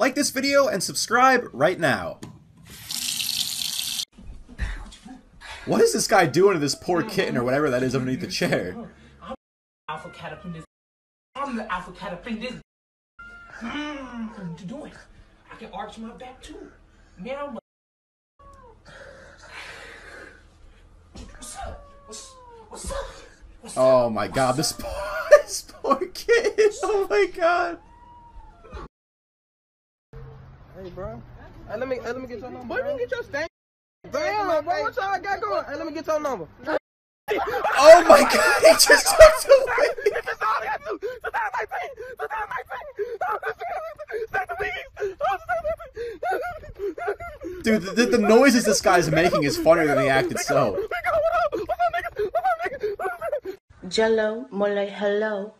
Like this video and subscribe right now. What is this guy doing to this poor kitten or whatever that is underneath the chair? I'm the alpha cat up in this. I'm the alpha cat up in this. To do it. I can arch my back too. Meow. What's up? What's up? What's up? Oh my god, this poor kid. Oh my god. Hey bro. Hey, let me get your number. Boy, you get your stank. Damn, bro, what y'all got going? Hey, let me get your number. Oh my god, he just took away. That's all I got to do. 2019. Dude, the noises this guy's making is funnier than the act itself. Jello, more like hello.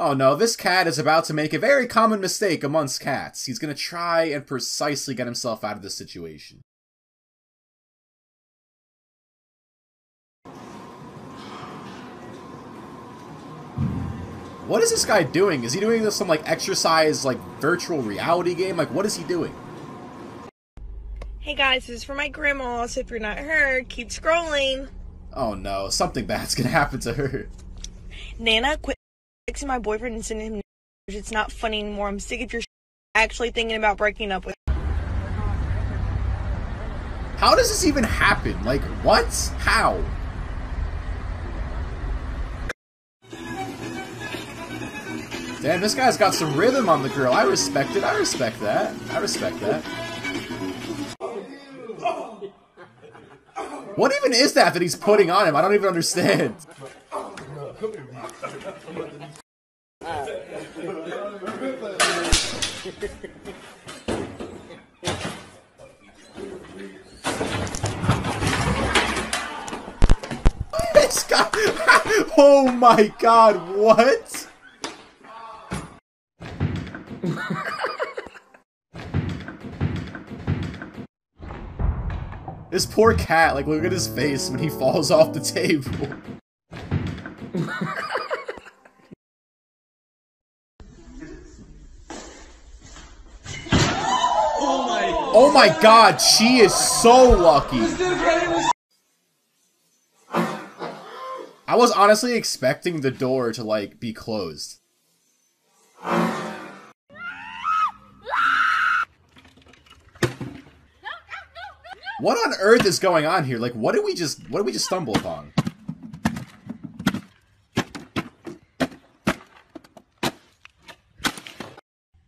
Oh no, this cat is about to make a very common mistake amongst cats. He's gonna try and precisely get himself out of this situation. What is this guy doing? Is he doing some like exercise, like virtual reality game? Like what is he doing? Hey guys, this is for my grandma, so if you're not her, keep scrolling. Oh no, something bad's gonna happen to her. Nana, quit texting my boyfriend and sending him. It's not funny anymore. I'm sick of your actually thinking about breaking up with. How does this even happen? Like what? How? Damn, this guy's got some rhythm on the girl. I respect it. I respect that. I respect that. What even is that he's putting on him? I don't even understand. This guy. Oh my god, what? This poor cat, like, look at his face when he falls off the table. Oh my god, she is so lucky. I was honestly expecting the door to, like, be closed. What on earth is going on here? Like, what did we just stumble upon?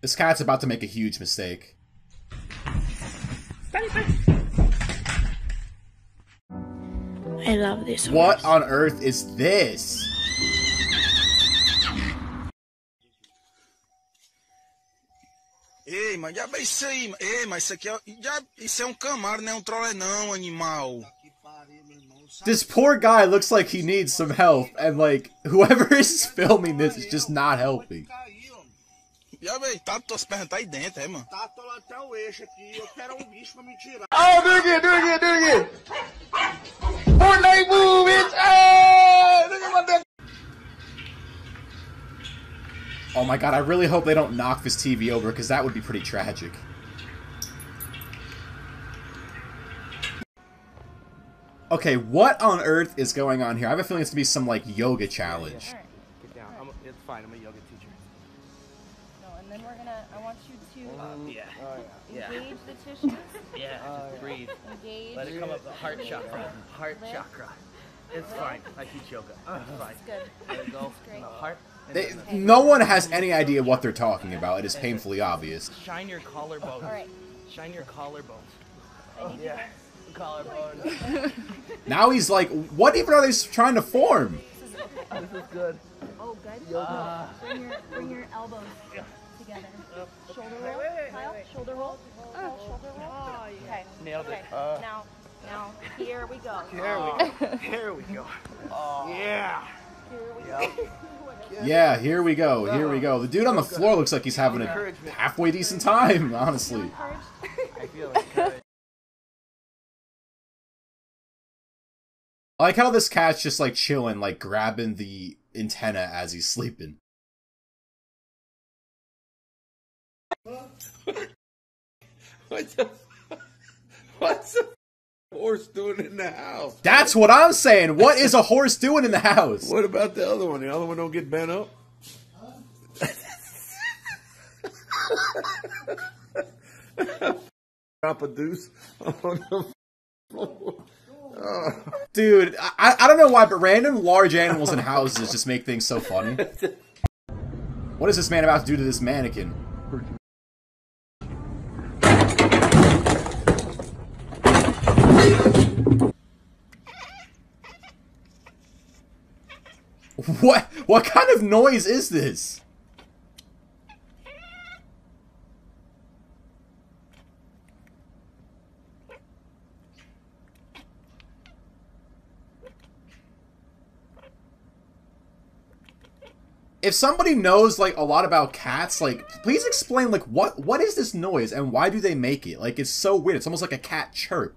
This cat's about to make a huge mistake. I love this one. What on earth is this? Ei, mas já bem isso aí. Ei, mas isso aqui é, já, isso é camaro, não é trollé não, animal. This poor guy looks like he needs some help, and like, whoever is filming this is just not helping. Já bem, tá, tuas pernas tá aí dentro, é, mano. Tá, tô lá até o eixo aqui, eu quero bicho pra me tirar. Oh, do it! Fortnite move it! Hey! Look at my death. Oh my god, I really hope they don't knock this TV over, because that would be pretty tragic. Okay, what on earth is going on here? I have a feeling it's going to be some, like, yoga challenge. Get down. It's fine, I'm a yoga teacher. No, and then we're going to, I want you to engage the tissues. Yeah, just breathe. Engage. Let it come up the heart chakra. It's fine, I teach yoga. It's fine. Good. Let it go from the heart. No one has any idea what they're talking about. It is painfully obvious. Shine your collarbone. All right. Shine your collarbone. Oh, yeah. Collarbone. Now he's like, what even are they trying to form? This is good. Oh, good. Bring your elbows together. Shoulder roll. Kyle, shoulder roll. Oh, okay. Nailed it. Now, here we go. Here we go. Oh. Yeah. Yeah, here we go, The dude on the floor looks like he's having a halfway decent time, honestly. I feel encouraged. I like how this cat's just like chilling, like grabbing the antenna as he's sleeping. What's a horse doing in the house? That's what I'm saying. What is a horse doing in the house? What about the other one? The other one don't get bent up? Drop a deuce on the floor. Dude, I don't know why, but random large animals in houses just make things so funny. What is this man about to do to this mannequin? What kind of noise is this? If somebody knows, like, a lot about cats, like, please explain, like, what is this noise and why do they make it? Like, it's so weird. It's almost like a cat chirp.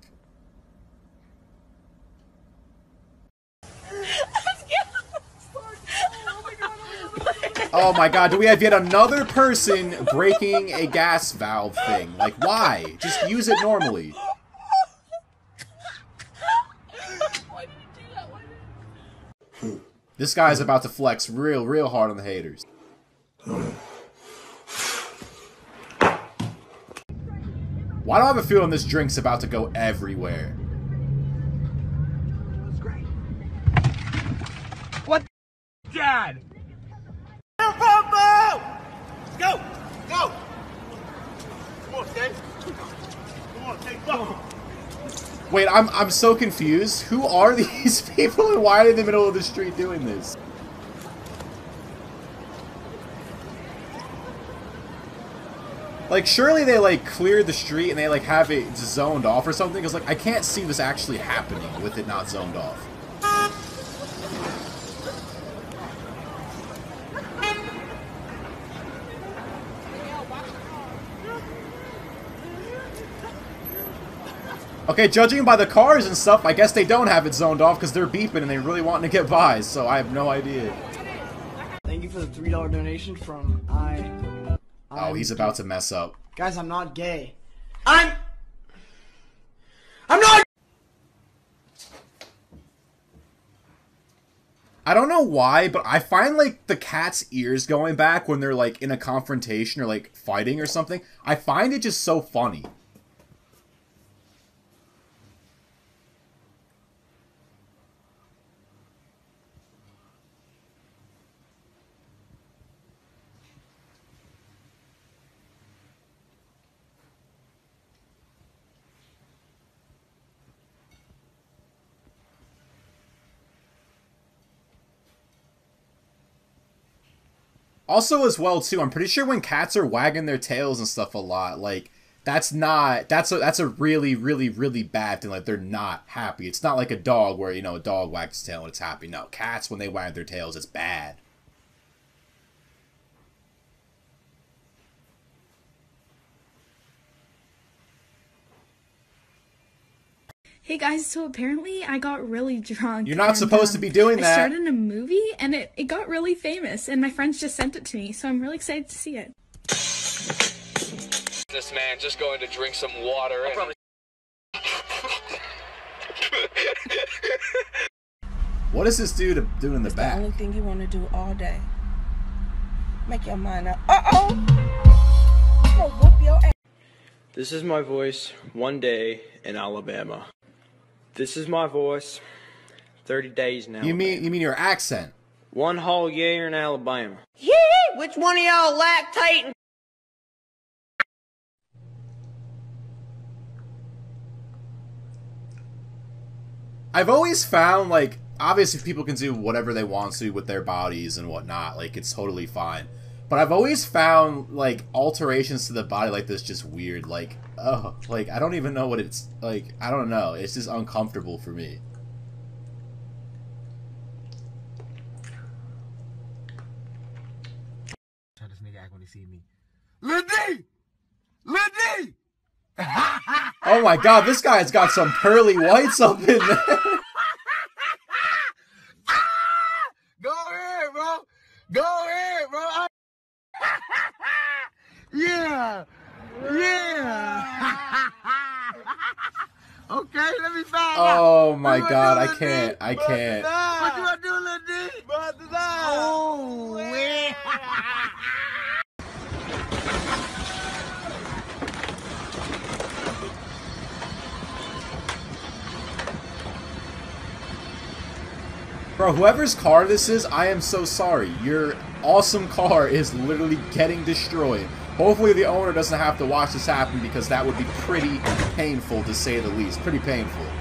Oh my god, do we have yet another person breaking a gas valve thing? Like, why? Just use it normally. Why did you do that? Why did you... This guy's about to flex real hard on the haters. Why do I have a feeling this drink's about to go everywhere? What? Dad! Go! Go! Come on, Dave. Come on, Dave. Go. Wait, I'm so confused. Who are these people and why are they in the middle of the street doing this? Like, surely they, like, cleared the street and they, like, have it zoned off or something? Because, like, I can't see this actually happening with it not zoned off. Okay, judging by the cars and stuff, I guess they don't have it zoned off because they're beeping and they really want to get by, so I have no idea. Thank you for the $3 donation from Oh, he's about to mess up. Guys, I'm not gay. I'm not... I don't know why, but I find, like, the cat's ears going back when they're, like, in a confrontation or, like, fighting or something. I find it just so funny. Also as well too, I'm pretty sure when cats are wagging their tails and stuff a lot, like, that's a really bad thing. Like, they're not happy. It's not like a dog where, you know, a dog wags its tail and it's happy. No, cats, when they wag their tails, it's bad. Hey guys, so apparently I got really drunk. You're not supposed to be doing that. I started in a movie and it got really famous and my friends just sent it to me, so I'm really excited to see it. This man just going to drink some water. What is this dude doing in the back? The only thing you want to do all day. Make your mind up. I'm gonna whoop your ass. This is my voice one day in Alabama. This is my voice 30 days now. You mean your accent? One whole year in Alabama. Yeah, which one of y'all lactating? I've always found, like, obviously people can do whatever they want to with their bodies and whatnot. Like, it's totally fine. But I've always found, like, alterations to the body like this just weird. Like, oh, like, I don't even know what it's, like, I don't know. It's just uncomfortable for me. Try this nigga act when he see me. Lil D! Lil D! Oh my god, this guy's got some pearly whites up in there. Go ahead, Go ahead, bro. Yeah. Yeah. Okay, let me find out. Oh my God, I can't. I can't. What you gonna do, little D? Oh, yeah. Bro, whoever's car this is, I am so sorry. Your awesome car is literally getting destroyed. Hopefully the owner doesn't have to watch this happen, because that would be pretty painful, to say the least. Pretty painful.